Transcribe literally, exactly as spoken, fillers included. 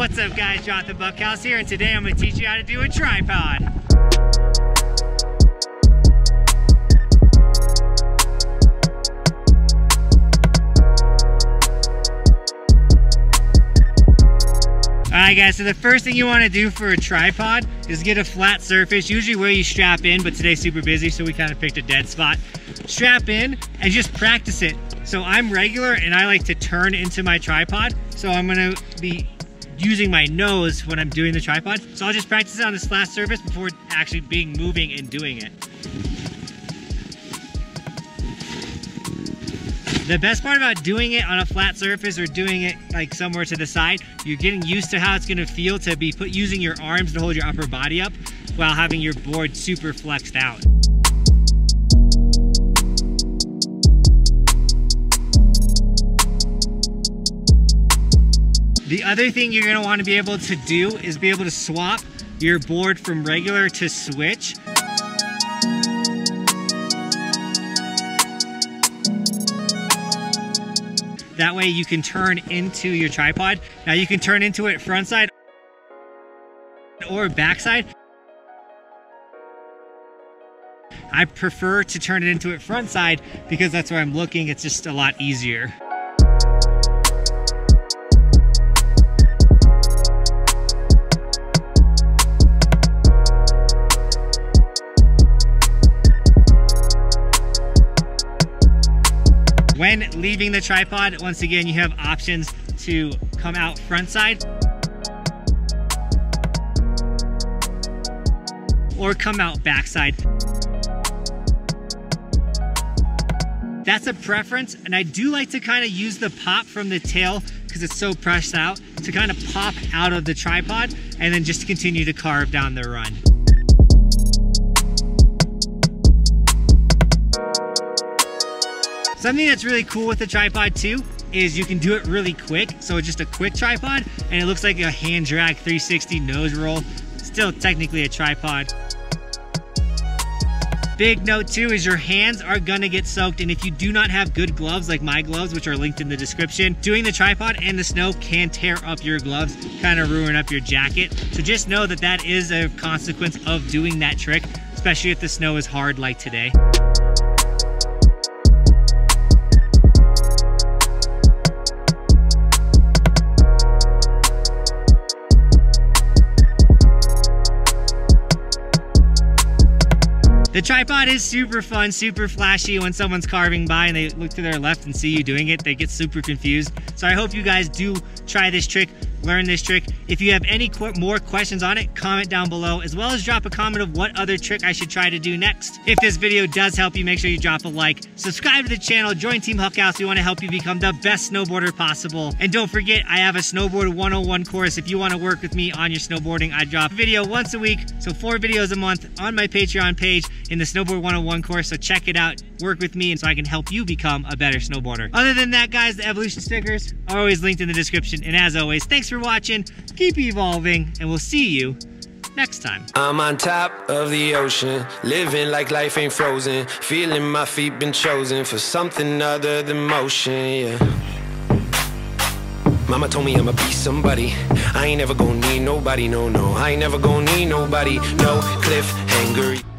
What's up guys, Jonathan Buckhouse here, and today I'm going to teach you how to do a tripod. Alright guys, so the first thing you want to do for a tripod is get a flat surface, usually where you strap in, but today's super busy so we kind of picked a dead spot. Strap in and just practice it. So I'm regular and I like to turn into my tripod, so I'm going to be using my nose when I'm doing the tripod. So I'll just practice it on this flat surface before actually being moving and doing it. The best part about doing it on a flat surface or doing it like somewhere to the side, you're getting used to how it's gonna feel to be put using your arms to hold your upper body up while having your board super flexed out. The other thing you're gonna wanna be able to do is be able to swap your board from regular to switch. That way you can turn into your tripod. Now you can turn into it front side or back side. I prefer to turn it into it front side because that's where I'm looking, it's just a lot easier. When leaving the tripod, once again, you have options to come out front side or come out back side. That's a preference, and I do like to kind of use the pop from the tail because it's so pressed out to kind of pop out of the tripod and then just continue to carve down the run. Something that's really cool with the tripod too is you can do it really quick. So it's just a quick tripod and it looks like a hand drag three sixty nose roll. Still technically a tripod. Big note too is your hands are gonna get soaked, and if you do not have good gloves like my gloves, which are linked in the description, doing the tripod and the snow can tear up your gloves, kind of ruin up your jacket. So just know that that is a consequence of doing that trick, especially if the snow is hard like today. The tripod is super fun, super flashy. When someone's carving by and they look to their left and see you doing it, they get super confused. So I hope you guys do try this trick, learn this trick. If you have any qu more questions on it, comment down below, as well as drop a comment of what other trick I should try to do next. If this video does help you, make sure you drop a like, subscribe to the channel, join Team Buckhouse. We want to help you become the best snowboarder possible. And don't forget, I have a Snowboard one oh one course. If you want to work with me on your snowboarding, I drop a video once a week, so four videos a month on my Patreon page, in the Snowboard one oh one course, so check it out, work with me, and so I can help you become a better snowboarder. Other than that, guys, the Evolution stickers are always linked in the description, and as always, thanks for watching, keep evolving, and we'll see you next time. I'm on top of the ocean, living like life ain't frozen, feeling my feet been chosen for something other than motion, yeah. Mama told me I'ma be somebody. I ain't never gonna need nobody, no, no. I ain't never gonna need nobody, no cliffhanger.